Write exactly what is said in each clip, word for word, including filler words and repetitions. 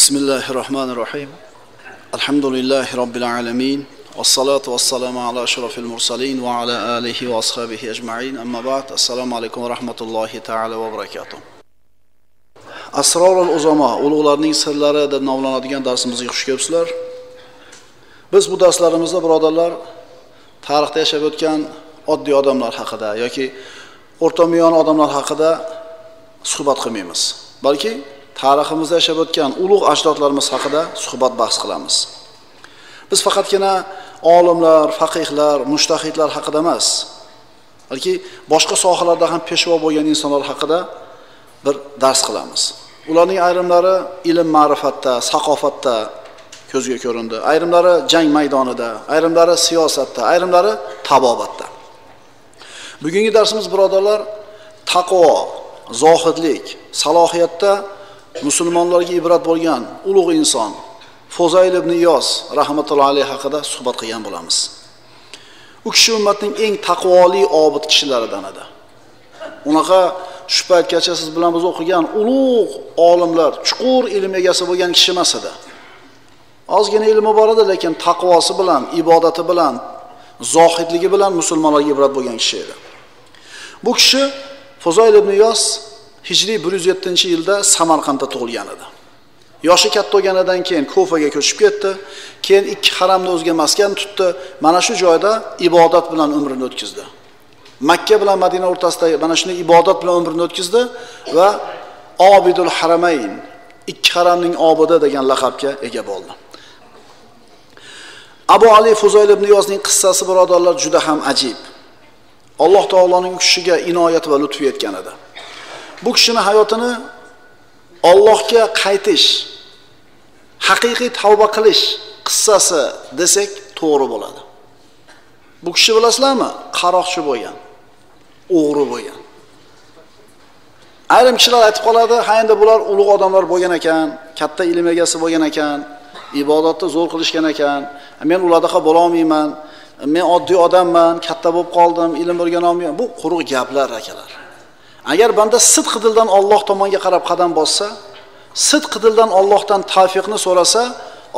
Bismillahirrahmanirrahim. Elhamdülillahi Rabbil alemin. Vessalatu vesselamu ala şerefil mursalin ve ala alihi ve ashabihi ecma'in. Amma ba'd. Esselamu aleyküm ve rahmetullahi teala ve berekatuhu. Asrorul uzama, ulug'larning sirlari deb nomlanadigan darsimizga xush kelibsizlar. Biz bu darslarimizda birodarlar tarixda yashab o'tgan oddiy odamlar haqida yoki o'rtamiyona odamlar haqida suhbat qilmaymiz. Balki tariximizda yashab o'tgan ulug' ajdodlarimiz haqida suhbat bahs qilamiz. Biz faqatgina olimlar, faqihlar, mujtahidlar haqida emas, balki boshqa sohalarda ham peshvo bo'lgan insonlar haqida bir dars qilamiz. Ularning ayrimlari ilm ma'rifatda, saqofatda ko'zga ko'rindi, ayrimlari jang maydonida, ayrimlari siyosatda, ayrimlari tabobatda. Bugungi darsimiz birodarlar taqvo, zohidlik, salohiyatda musulmonlarga ibrat bo'lgan ulug' inson Fuzayl ibn Iyoz rahmatullohi alayhi haqida suhbat qilgan bo'lamiz. U kishi ummatning eng taqvoli obid kishilaridan edi. Unaqa shu paytgacha siz bilan biz o'qigan ulug' olimlar, chuqur ilm egasi bo'lgan kishi emas edi. Ozgina ilmi bor edi, lekin taqvosi bilan, ibodati bilan, zohidligi bilan musulmonlarga ibrat bo'lgan kishi edi. Bu kishi Fuzayl ibn Iyoz Hijriy bir yuz yettinchi yilda Samarqandda tug'ilgan edi. Yoshi katta bo'lganidan keyin Kofaga ko'chib ketdi, keyin ikki haramni o'ziga maskan tutdi, mana shu joyda ibodat bilan umrini o'tkazdi. Makka bilan Madina o'rtasidagi mana shunday ibodat bilan umrini o'tkazdi va Obidul Haramayn, ikki haramning obidi degan laqabga ega bo'ldi. Abu Ali Fuzayl ibn Iyozning qissasi birodarlar juda ham ajib. Alloh taoloning kishiga inoyat va lutfi etgan edi. Bu kishining hayotini Allohga qaytish, haqiqiy tavba qilish qissasi desak to'g'ri bo'ladi. Bu kishi bilasizlarmi, qaroqchi bo'lgan, o'g'ri bo'lgan. Ayrim kishilar aytib qoladi, ha endi bular ulug' odamlar bo'lgan ekan, katta ilm egasi bo'lgan ekan, ibodatni zo'r qilishgan ekan, men ulardaqa bo'la olmayman, men oddiy odamman, katta bo'lib qoldim, ilm o'rgana olmayman. Bu quruq gaplar akalar. Agar banda sidq dildan Alloh tomonga qarab qadam bossa, sidq dildan Allohdan tavfiqni so'rasa,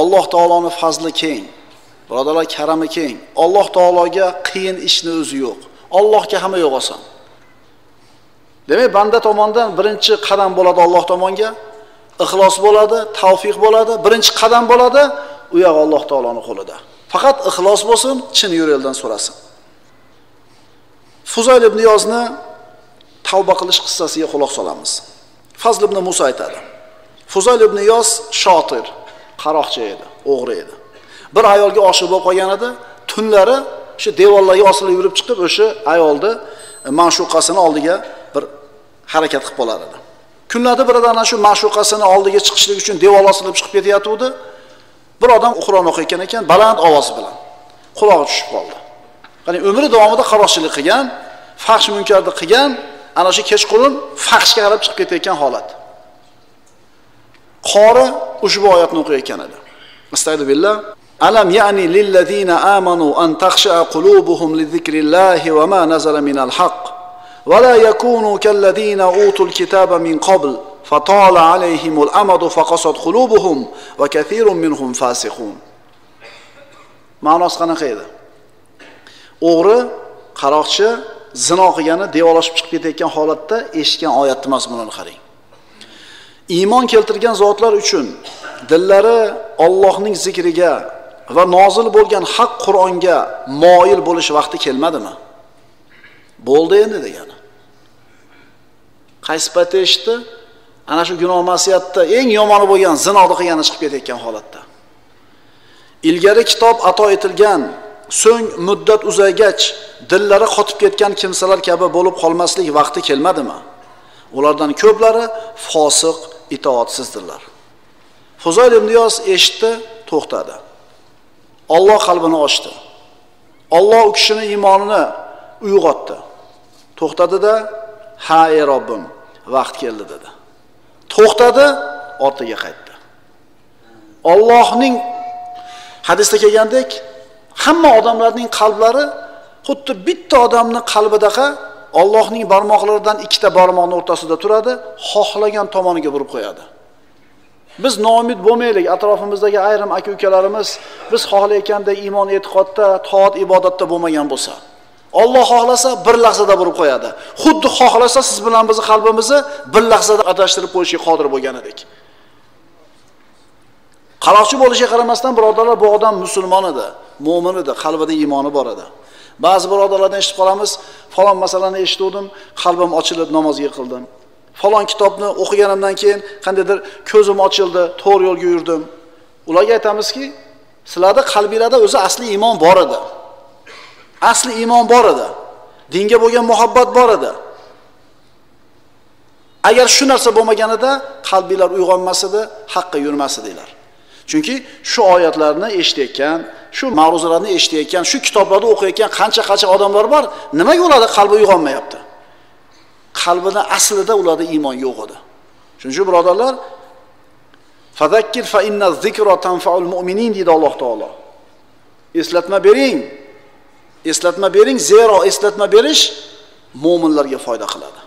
Alloh taoloning fazli keng, birodalar karami keng. Alloh taologa qiyin ishni o'zi yo'q. Allohga hamma yo'q oson. Demak, banda tomonidan birinchi qadam bo'ladi Alloh tomonga, ixlos bo'ladi, tavfiq bo'ladi, birinchi qadam bo'ladi, u yoq Alloh taoloning qo'lida. Faqat ixlos bo'lsin, chin yurakdan so'rasin. Fuzayl ibn Iyozni tavba qilish qissasiga quloq solamiz. Fazl ibn Musa aytadi. Fuzayl ibn Iyoz shotir, qaroqchi edi, o'g'ri edi. Bir ayolga oshiq bo'lib qolgan edi, tunlari shu devorlarga osilib yurib chiqib, o'sha ayolni ma'shuqasini oldiga bir harakat qilib qolar edi. Kunlarda biridan shu ma'shuqasini oldiga chiqishlik uchun devor osilib chiqib ketayotdi. Bir odam Qur'on o'qiyotgan ekan, baland ovoz bilan quloqqa tushib qoldi. Ya'ni umri davomida qaroqchilik qilgan, fahsh munkarni qilgan, ana shu kechqurun fahshga qarab chiqib ketayotgan holat. Qori ushbu oyatni o'qiyotgan edi. Astagfirullah. Alam ya'ni lillazina amanu an takhsha qulubuhum lizikrillahi va ma nazala minal haqq va la yakunu kallazina utul kitaba min qabl fatala alayhimul amadu faqasat qulubuhum va kathirun minhum fasiqun. Ma'nosi qanaqa edi? O'g'ri, qaroqchi zino qilgani devorlashib chiqib ketayotgan holatda eshitgan oyatni mazmunini qarang. Iymon keltirgan zotlar uchun dillari Allohning zikriga va nozil bo'lgan haq Qur'onga moyil bo'lish vaqti kelmadimi? Bo'ldi endi degani. Qaysi paytda eshitdi? Ana shu gunoh masiyatda eng yomoni bo'lgan zinoni qilgani chiqib ketayotgan holatda. Ilgari kitob ato etilgan, so'ng muddat uzaygach dillari qotib ketgan kimsalar kabi bo'lib qolmaslik vaqti kelmadimi? Ulardan ko'plari fosiq, itoatsizdirlar. Fuzayl ibn Iyoz eshitdi, to'xtadi. Alloh qalbini ochdi. Alloh u kishining iymonini uyg'otdi. To'xtadi-da, "Ha ey Robbim, vaqt keldi" dedi. To'xtadi, ortiga qaytdi. Allohning hadisda kelgandek, hamma odamlarning qalblari xuddi bitta odamning qalbidaqa Allohning barmoqlaridan ikkita barmoqning o'rtasida turadi, xohlagan tomoniga burib qo'yadi. Biz noumid bo'lmaylik. Atrofimizdagi ayrim aka-ukalarimiz biz xohlayotganda iymon e'tiqodda, toat ibodatda bo'lmagan bo'lsa, Alloh xohlasa bir lahzada burib qo'yadi. Xuddi xohlasa siz bilan bizni qalbimizni bir lahzada adashtirib qo'yishga qodir bo'lganidek. Qaroqchi bo'lishiga qaramasdan birodarlar, bu odam musulmon edi, mo'min edi, qalbida iymoni bor edi. Ba'zi birodarlardan eshitib qolamiz, falon masalani eshitdim, qalbim ochilib namozga yiqildim. Falan kitobni o'qiganimdan keyin qandaydir ko'zim ochildi, to'g'ri yo'lga yurdim. Ularga aytamizki, sizlarda qalbingizda o'zi asli iymon bor edi. Asli iymon bor edi. Dinga bo'lgan muhabbat bor edi. Agar shu narsa bo'lmaganida qalbingizlar uyg'onmas edi, haqqa yurmas edilar. Chunki shu oyatlarni eshitayotgan, shu ma'ruzalarni eshitayotgan, shu kitoblarni o'qiyotgan qancha-qancha odamlar bor, nimaga ularning qalbi uyg'onmayapti? Qalbida aslida ularda iymon yo'q edi. Shuning uchun birodarlar, fazakkir fa inna zikra tanfa'ul mu'minin deydi Alloh taolo. Eslatma bering. Eslatma bering, zero eslatma berish mu'minlarga foyda qiladi.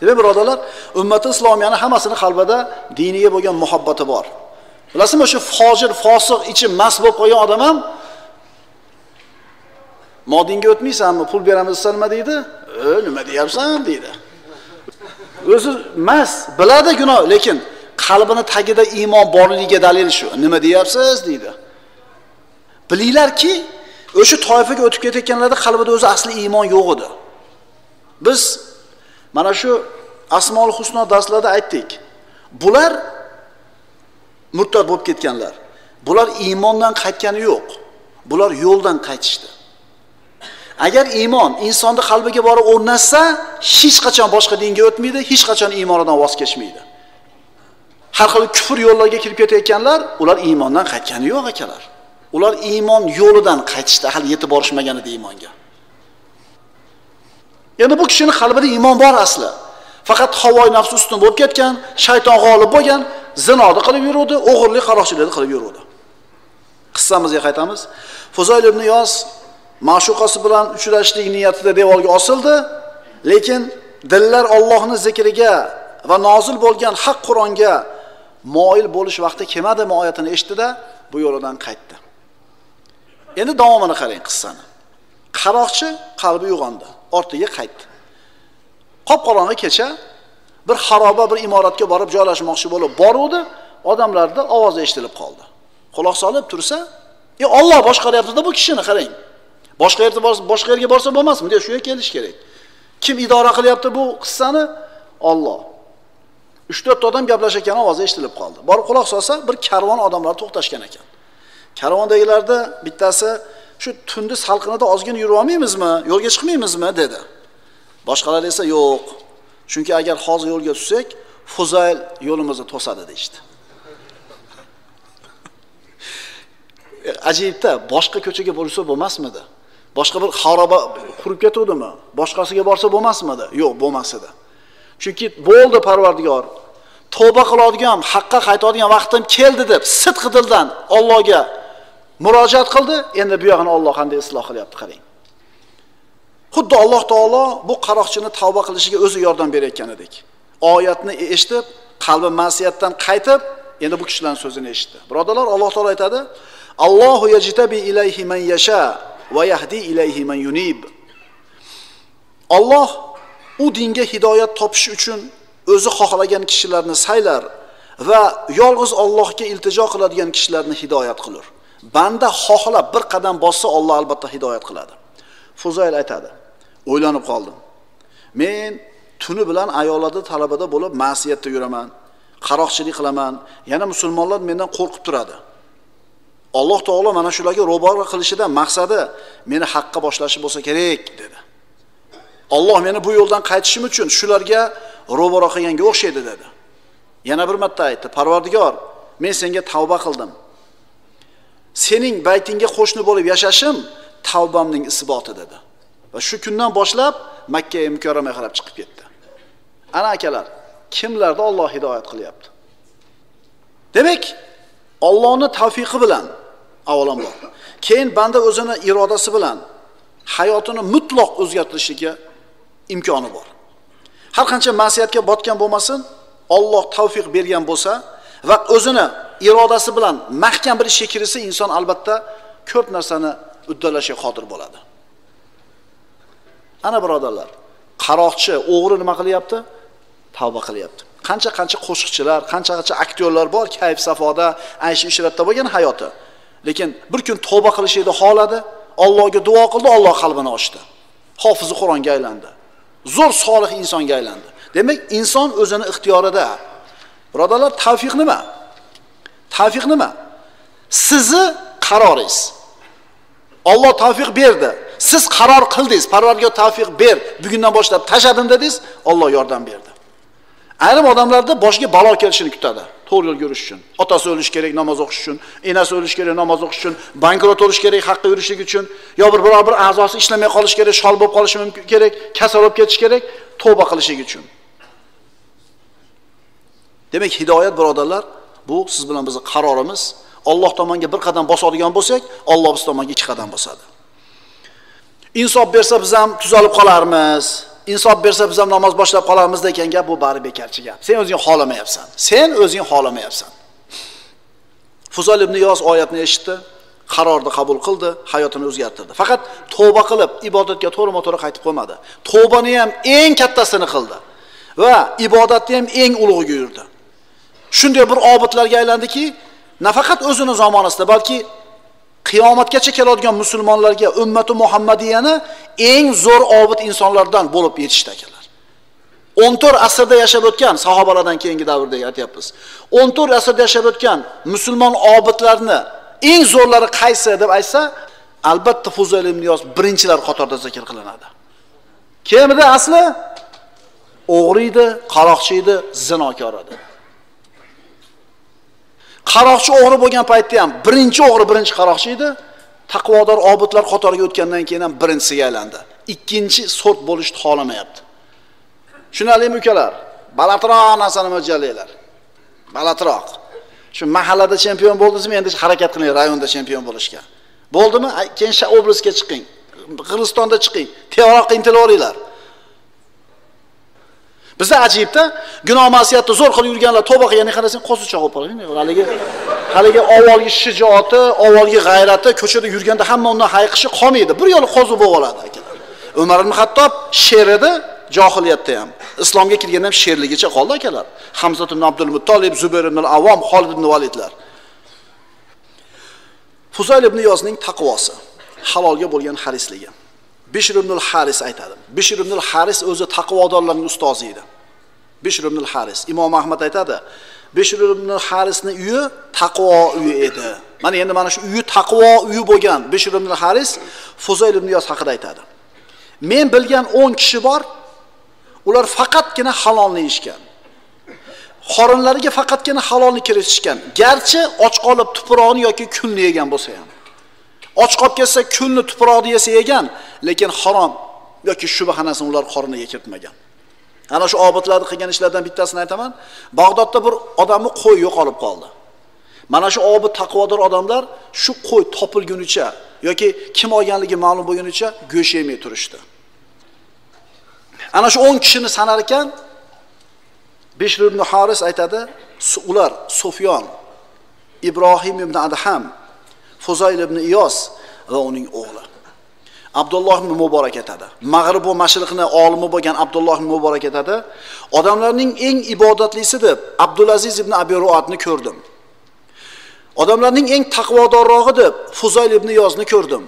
Demak birodarlar, ummati islomiyani hammasini qalbida diniga bo'lgan muhabbati bor. Bilasizmi, shu fojir, fosiq, ichi mast bo'lib qolgan odam ham modinga o'tmaysanmi, pul beramiz desa nima deydi? E, nima deyapsan deydi. O'zi mas biladi gunoh, lekin qalbini tagida iymon borligiga dalil shu. Nima deyapsiz deydi. Bilinglarki, o'sha toifaga o'tib ketayotganlarda qalbida o'zi asli iymon yo'q edi. Biz mana shu Asmoul Husno darslarida aytdik. Bular murtad bo'lib ketganlar. Bular iymondan qaytgani yo'q. Bular yo'ldan qaytishdi. Agar iymon insonning qalbiga borib o'rnashsa, hech qachon boshqa dinga o'tmaydi, hech qachon iymonidan voz kechmaydi. Har xil kufr yo'llariga kirib ketayotganlar, ular iymondan qaytgani yo'q akalar. Ular iymon yo'lidan qaytishda hali yetib borishmagan edi iymonga. Endi bu kishining qalbida iymon bor asli. Faqat havoy nafsi ustun bo'lib ketgan, shayton g'olib bo'lgan, zinoni qilib yuruvdi, o'g'irlik, qaroqchilikni qilib yuruvdi. Qissamizga qaytamiz. Fuzayl ibn Iyoz ma'shuqasi bilan uchrashishlik niyatida devorga osildi, lekin dillar Allohning zikriga va nozil bo'lgan haq Qur'onga moyil bo'lish vaqti kelmadimi oyatini eshitdi-da, bu yo'lidan qaytdi. Endi davomini qarang qissani. Qaroqchi qalbi uyg'ondi, ortiga qaytdi. Qopqorong'i kecha bir xaroba, bir imoratga borib joylashmoqchi bo'lib boruvdi, odamlarda ovoz eshitilib qoldi. Quloq solib tursa, "E, Alloh boshqaryapti-da bu kishini qarang. Boshqa yerga borsa, boshqa yerga borsa bo'lmasmi?" deb shu yerga kelish kerak. Kim idora qilyapti bu qissani? Alloh. uch to'rt odam gaplashayotgan ovozi eshitilib qoldi. Borib quloq solsa, bir karvon odamlar to'xtashgan ekan. Karvondagilarda bittasi shu tunni salqinida ozgina yura olmaymizmi, yo'lga chiqmaymizmi dedi. Boshqalar esa yo'q. Chunki agar hozir yo'lga tushsak, Fuzayl yo'limizni to'sadi dedi işte. Ajibda, boshqa ko'chaga bo'lsa bo'lmasmidi? Boshqa bir xaroba qurib ketuvdimi? Boshqasiga borsa bo'lmasmidi? Yo'q, bo'lmasdi. Chunki bo'ldi Parvardigor. Tavba qiladigan, haqqa qaytadigan vaqtim keldi deb sidq dildan Allohga murojaat qildi. Endi bu yog'ini Alloh qanday isloh qilyapti qarang. Xuddi Alloh taolo bu qaroqchini tavba qilishiga o'zi yordam berayotgan edik. Oyatni eshitib, qalbi ma'siyatdan qaytib, endi bu kishilarning so'zini eshitdi. Birodalar, Alloh taolo aytadi: Allohu yajtabi ilayhi man yasha va yahdi ilayhi man yunib. Alloh u dinga hidoyat topish uchun o'zi xohlagan kishilarni saylar va yolg'iz Allohga iltijo qiladigan kishilarni hidoyat qilar. Banda xohlab bir qadam bossa, Alloh albatta hidoyat qiladi. Fuzayl aytadi: "O'ylanib qoldim. Men tuni bilan ayollarda talabada bo'lib ma'siyatda yuraman, qaroqchilik qilaman, yana musulmonlar mendan qo'rqib turadi. Alloh taolo mana shularga ro'baro qilishidan maqsadi meni haqqa boshlashi bo'lsa kerak" dedi. Alloh meni bu yo'ldan qaytishim uchun shularga ro'baro qilganga o'xshaydi dedi. Yana bir marta aytdi: "Parvardigor, men senga tavba qildim. Sening baytingga qo'shni bo'lib yashashim tavbamning isboti" dedi. Va shu kundan boshlab Makka mukarramaga qarab chiqib ketdi. Ana akalar, kimlarda Alloh hidoyat qilyapti? Demak, Allohning tavfiqi bilan avvalambor, keyin banda o'zini irodasi bilan hayotini mutlaq o'zgartirishiga imkoni bor. Har qancha ma'siyatga botgan bo'lmasin, Alloh tavfiq bergan bo'lsa va o'zini irodasi bilan mahkam bir ishga kirsa, inson albatta ko'p narsani uddalashga qodir bo'ladi. Ana birodarlar, qaroqchi, o'g'ri nima qilyapti? Tavba qilyapti. Qancha-qancha qo'shiqchilar, qancha-qancha aktyorlar bor, kayf safoda, aysh ishratda bo'lgan hayoti. Lekin bir kun tavba qilishni xohladi, Allohga duo qildi, Alloh qalbini ochdi. Hofizi Qur'onga aylandi. Zo'r solih insonga aylandi. Demak, inson o'zini ixtiyorida. Birodalar, tavfiq nima? Tavfiq nima? Sizni qaroringiz. Alloh tavfiq berdi. Siz qaror qildingiz. Parvardigor tavfiq ber. Bugundan boshlab tashladim dedingiz, Alloh yordam berdi. Ayrim odamlarda boshiga balo kelishini kutadi. To'g'ri yo'l yurish uchun, otasi o'lish kerak namoz o'qish uchun, enasi o'lish kerak namoz o'qish uchun, bankrot bo'lish kerak haqqa yurishlik uchun, yo bir biror bir a'zosi ishlamay qolish kerak, shol bo'lib qolishi mumkin kerak, kasal bo'lib ketish kerak, tavba qilish uchun. Demak, hidoyat birodarlar, bu siz bilan bizning qarorimiz. Alloh tomoniga bir qadam bosadigan bo'lsak, Alloh biz tomoniga ikki qadam bosadi. Insof bersa biz ham tuzalib qolarmiz. Insof bersa biz ham namoz boshlab qolamiz degan gap, bu bari bekarchi gap. Sen o'zing xohlamayapsan. Sen o'zing xohlamayapsan. Fuzayl ibn Iyoz oyatni eshitdi, qarorni qabul qildi, hayotini o'zgartirdi. Faqat tavba qilib ibodatga to'g'rima-to'g'ri qaytib qo'ymadi. Tavbani ham eng kattasini qildi va ibodatni ham eng ulug'iga yurdi. Shunday bir obidlarga aylandiki, nafaqat o'zini zamonasida, balki qiyomatgacha keladigan musulmonlarga, ummati Muhammadiyani eng zo'r obid insonlardan bo'lib yetishdi akalar. o'n to'rt asrda yashab o'tgan sahobalardan keyingi davrda aytyapmiz. o'n to'rt asrda yashab o'tgan musulmon obidlarni eng zo'rlari qaysi deb aytsa, albatta Fuzayl ibn Iyoz birinchilar qatorida zikr qilinadi. Kim edi asli? O'g'ri edi, qaroqchi edi, zinokor edi. Qaroqchi o'g'ri bo'lgan paytda ham birinchi o'g'ri, birinchi qaroqchi edi. Taqvodor obidlar qatoriga o'tgandan keyin ham birinchisiga aylandi. Ikkinchi sort bo'lishni xohlamayapti. Shunalimi ukalar, balatroq narsani mo'ljalanglar. Balatroq. Shu mahallada chempion bo'ldingizmi, endi harakat qiling rayonda chempion bo'lishga. Bo'ldimi? Keyin Obrisga chiqing, Qirg'izistonda chiqing, tevaroqqa intilaveringlar. Bizda ajibda gunoh ma'siyatni zo'r qilib yurganlar tavba qilganda qarasang qo'zichoq o'par. Haligi haligi avvalgi shijoati, avvalgi g'ayrati, ko'chada yurganda hamma undan hayqishi qolmaydi. Bir yo'li qo'zi bo'lib oladi akalar. Umar ibn Hattob sher edi, johiliyatda ham. Islomga kirganda ham sherligicha qoldi akalar. Hamzatu ibn Abdul Muttolib, Zubayr ibn al-Awwam, Khalid ibn Walidlar. Fuzayl ibn Iyozning taqvosi, halolga bo'lgan harisligi. Bishr ibn al-Harith aytadi. Bishr ibn al-Harith o'zi taqvodorlarning ustozi edi. Bishr ibn al-Harith, Imom Ahmad aytadi, Bishr ibn al-Harithning uyi taqvo uyi edi. Mana endi mana shu uyi taqvo uyi bo'lgan Bishr ibn al-Harith Fuzayl ibn Iyoz haqida aytadi. Men bilgan o'n kishi bor, ular faqatgina halolni yeyishgan. Xorinlariga faqatgina halolni kiritishgan. Garchi och qolib tuproqni yoki kulni yegan bo'lsa ham. Och qolib ketsa, kulni tuproqni yesa yegan, lekin harom yoki shubhanasini ular qorniga kiritmagan. Ana shu obidlarni qilgan ishlardan bittasini aytaman. Bag'dodda bir odamni qo'y yo'qolib qoldi. Mana shu obid taqvodor odamlar shu qo'y topilgunicha yoki kim olganligi ma'lum bo'lgunicha go'sht yemay turishdi. Ana shu o'n kishini sanar ekan, Bishr ibn al-Harith aytadi, ular Sofyon, Ibrahim ibn Adham, Fuzayl ibn Iyoz va uning o'g'li Abdullah ibn Mubarak etadi. Mag'rib va mashriqni olimi bo'lgan Abdullah ibn Mubarak etadi. Odamlarning eng ibodatlisi deb Abdülaziz ibn Eberu'ni ko'rdim. Odamlarning eng taqvodorrog'i deb Fuzayl ibn Iyozni ko'rdim.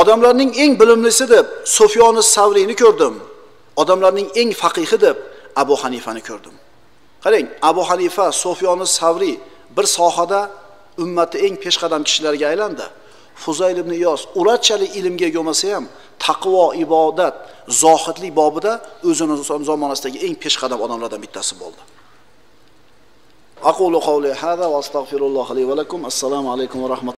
Odamlarning eng bilimlisi deb Sofyanus Savriyni ko'rdim. Odamlarning eng faqihi deb Abu Hanifani ko'rdim. Qarang, Abu Hanifa, Sofyanus Savriy bir sohada ummati eng peshqadam kishilarga aylandi. Fuzayl ibn Iyoz urachalik ilmga ega bo'lmasa ham, taqvo, ibodat, zohidlik bobida o'zini zamonasidagi eng peshqadam odamlardan bittasi bo'ldi. Aqulu qawli hada va astagfirulloh li va lakum. Assalomu alaykum va rahmatulloh.